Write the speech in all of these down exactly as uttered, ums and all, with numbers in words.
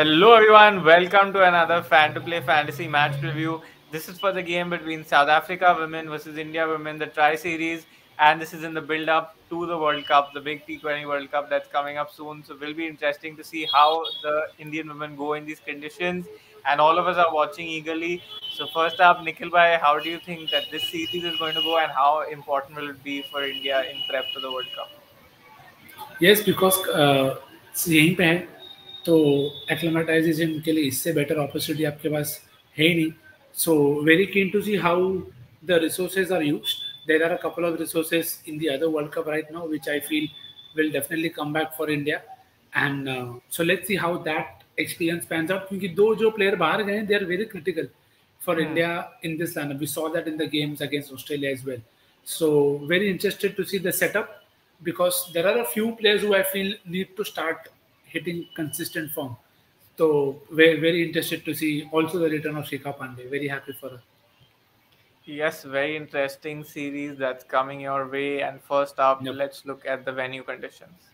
Hello everyone, welcome to another Fan to Play fantasy match preview. This is for the game between South Africa women versus India women, the tri-series, and this is in the build-up to the World Cup, the big T twenty World Cup that's coming up soon. So it will be interesting to see how the Indian women go in these conditions, and all of us are watching eagerly. So first up, Nikhil Bhai, how do you think that this series is going to go, and how important will it be for India in prep for the World Cup? Yes, because uh, seeing pair. तो acclimatization के लिए इससे better opportunity आपके पास है ही नहीं. So very keen to see how the resources are used. There are a couple of resources in the other World Cup right now, which I feel will definitely come back for India. And uh, so let's see how that experience pans out. क्योंकि दो जो player बाहर गए, they are very critical for hmm. India in this lineup. We saw that in the games against Australia as well. So very interested to see the setup, because there are a few players who I feel need to start hitting consistent form. So we're very interested to see also the return of Shikha Pandey. Very happy for her. Yes, very interesting series that's coming your way. And first up, yep. Let's look at the venue conditions.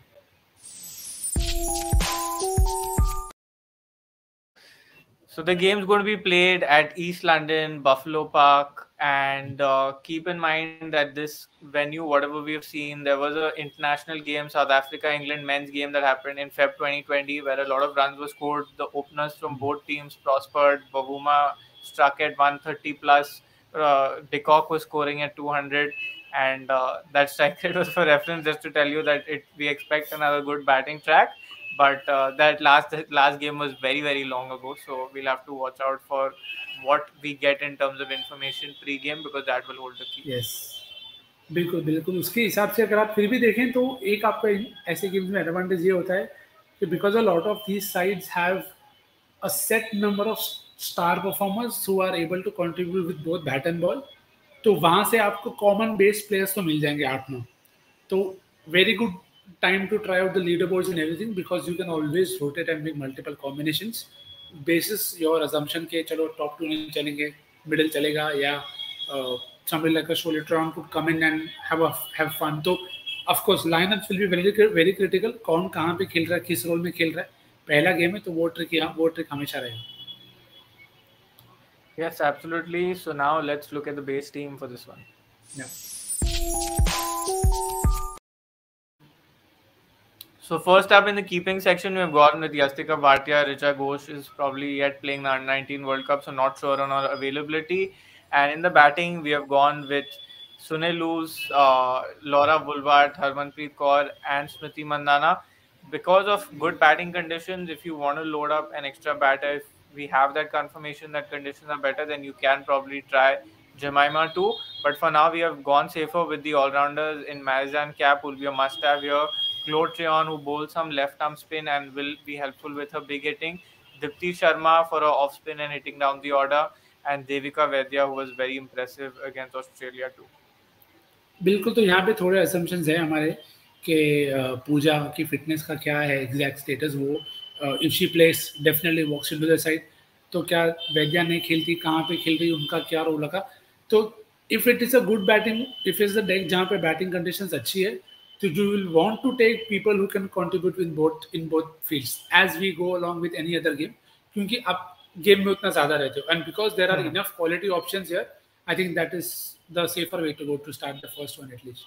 So the game's going to be played at East London, Buffalo Park, and uh, keep in mind that this venue, whatever we have seen, there was an international game, South Africa-England men's game that happened in February twenty twenty, where a lot of runs were scored. The openers from both teams prospered. Babuma struck at one thirty plus. Uh, De Kock was scoring at two hundred. And uh, that strike rate was for reference, just to tell you that it, we expect another good batting track. But uh, that last last game was very, very long ago. So we'll have to watch out for what we get in terms of information pre-game, because that will hold the key. Yes. बिल्कुल बिल्कुल उसके हिसाब से अगर आप फिर भी देखें तो एक आपका ऐसे गेम्स में एडवांटेज ये होता है कि because a lot of these sides have a set number of star performers who are able to contribute with both bat and ball, तो वहाँ से आपको common base players तो मिल जाएंगे आठ नौ. तो very good time to try out the leaderboards and everything, because you can always rotate and make multiple combinations basis your assumption ke chalo top two nahi chalenge, middle chalega, yeah, uh, somebody like a Chloe Tryon could come in and have a, have fun. So of course lineups will be very very critical. Kaun kahan pe khel raha hai, kis role mein khel raha hai, pehla game hai to wo trick yahan wo trick hamesha rahega. Yes, absolutely. So now let's look at the base team for this one. Yeah. So first up in the keeping section, we've gone with Yastika Bhatia. Richa Ghosh is probably yet playing the under nineteen World Cup, so not sure on her availability. And in the batting, we have gone with Sunil Luz, uh, Laura Wolvaardt, Harman Preet Kaur, and Smriti Mandana. Because of good batting conditions, if you want to load up an extra batter, if we have that confirmation that conditions are better, then you can probably try Jemima too. But for now, we have gone safer with the all-rounders in Marizan Cap, who will be a must-have here. Chloe Tryon, who bowls some left arm spin and will be helpful with her big hitting. Dipti Sharma for her off spin and hitting down the order. And Devika Vaidya, who was very impressive against Australia too. बिल्कुल तो यहाँ पे थोड़े assumptions हैं हमारे कि पूजा की fitness का क्या है exact status वो. If she plays, definitely walks into the side. तो क्या वैद्या नहीं खेलती, कहाँ पे खेल रही, उनका क्या रोल लगा. तो if it is a good batting, if it's the deck जहाँ पे batting conditions अच्छी है, so you will want to take people who can contribute in both in both fields as we go along with any other game, क्योंकि आप game में उतना ज़्यादा रहते हो, and because there are mm-hmm. enough quality options here, I think that is the safer way to go to start the first one at least.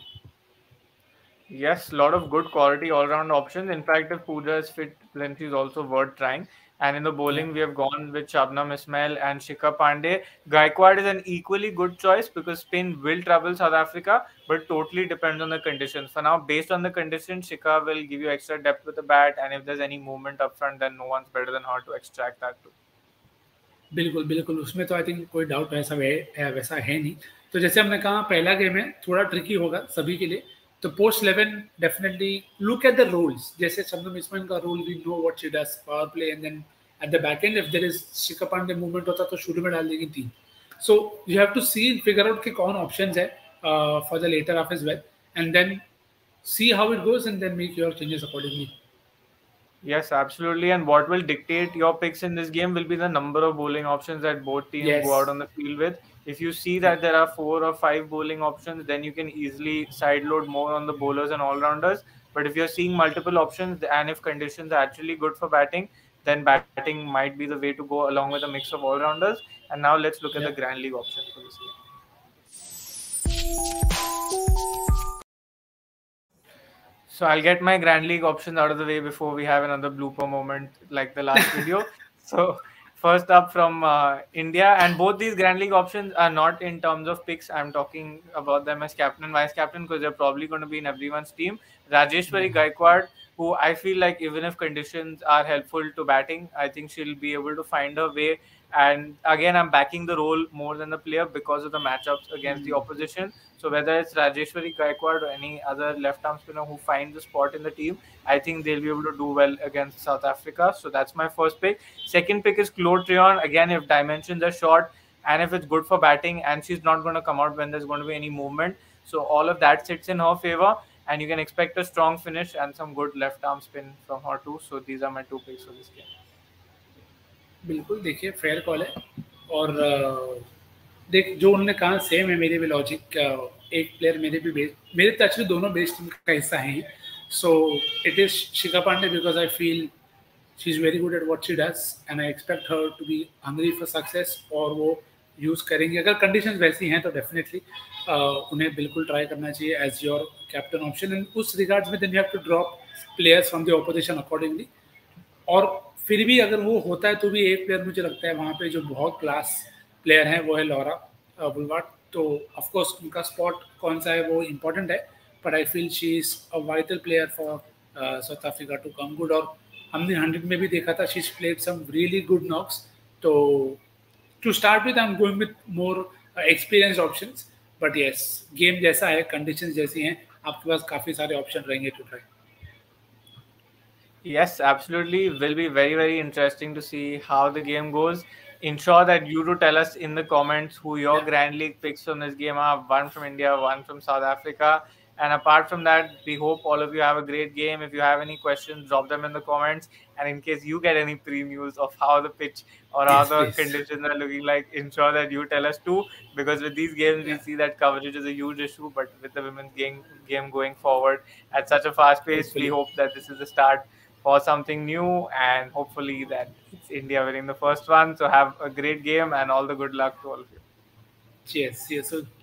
Yes, lot of good quality all-round options. In fact, if Pooja is fit, then she's also worth trying. And in the bowling, we have gone with Chabna Ismail and Shikha Pandey. Gayakwad is an equally good choice, because spin will trouble South Africa, but totally depends on the conditions. For now, based on the conditions, Shikha will give you extra depth with the bat, and if there's any movement up front, then no one's better than her to extract that too. बिल्कुल बिल्कुल उसमें तो I think कोई doubt ऐसा है वैसा है नहीं. तो जैसे हमने कहा पहला गेम है थोड़ा tricky होगा सभी के लिए. तो post eleven definitely look at the roles. जैसे Chabna Ismail का role, we know what she does, power play, and then at the back end if there is Shikha Pandey movement होता तो शुरू में डाल देगी तीन. So you have to see and figure out कि कौन options है uh, for the later half as well, and then see how it goes and then make your changes accordingly. Yes, absolutely. And what will dictate your picks in this game will be the number of bowling options that both teams yes. go out on the field with. If you see that there are four or five bowling options, then you can easily sideload more on the bowlers and all-rounders. But if you're seeing multiple options, and if conditions are actually good for batting, then batting might be the way to go along with a mix of all-rounders. And now let's look at yeah. the Grand League option for this game. So I'll get my Grand League options out of the way before we have another blooper moment like the last video. So first up from uh, India, and both these Grand League options are not in terms of picks. I'm talking about them as captain and vice-captain because they're probably going to be in everyone's team. Rajeshwari Gayakwad, who I feel like even if conditions are helpful to batting, I think she'll be able to find her way. And again, I'm backing the role more than the player because of the matchups against mm-hmm. the opposition. So whether it's Rajeshwari Gayakwad or any other left-arm spinner who finds a spot in the team, I think they'll be able to do well against South Africa. So that's my first pick. Second pick is Chloe Tryon. Again, if dimensions are short and if it's good for batting and she's not going to come out when there's going to be any movement. So all of that sits in her favor. And you can expect a strong finish and some good left-arm spin from her too. So these are my two picks for this game. बिल्कुल देखिए fair call है और देख जो उन्होंने कहा same है मेरे भी लॉजिक एक प्लेयर मेरे भी बेस्ट मेरे तो एक्चुअली दोनों बेस्ट टीम का हिस्सा हैं so it is Shikha Pandey because I feel she is very good at what she does and I expect her to be hungry for success और वो यूज़ करेंगे अगर कंडीशन वैसी हैं तो डेफिनेटली उन्हें बिल्कुल ट्राई करना चाहिए as your captain option and उस रिगार्ड्स में then you have to drop players from the opposition accordingly और फिर भी अगर वो होता है तो भी एक प्लेयर मुझे लगता है वहाँ पे जो बहुत क्लास प्लेयर हैं वो है लॉरा वोल्वार्ट तो ऑफ कोर्स उनका स्पॉट कौन सा है वो इम्पोर्टेंट है but I feel she is a vital player for South Africa to come good और हमने हंड्रेड में भी देखा था she is played some really good knocks तो to start with I am going with more experience option but yes game जैसा है condition जैसी हैं आपके पास काफ़ी सारे ऑप्शन रहेंगे to try Yes, absolutely. Will be very, very interesting to see how the game goes. Ensure that you do tell us in the comments who your yeah. Grand League picks from this game are. One from India, one from South Africa. And apart from that, we hope all of you have a great game. If you have any questions, drop them in the comments. And in case you get any previews of how the pitch or yes, how the yes. conditions are looking like, ensure that you tell us too. Because with these games, yeah. we see that coverage is a huge issue. But with the women's game, game going forward at such a fast pace, yes, we yes. hope that this is the start for something new and hopefully that it's India winning the first one. So have a great game and all the good luck to all of you. Cheers. Cheers.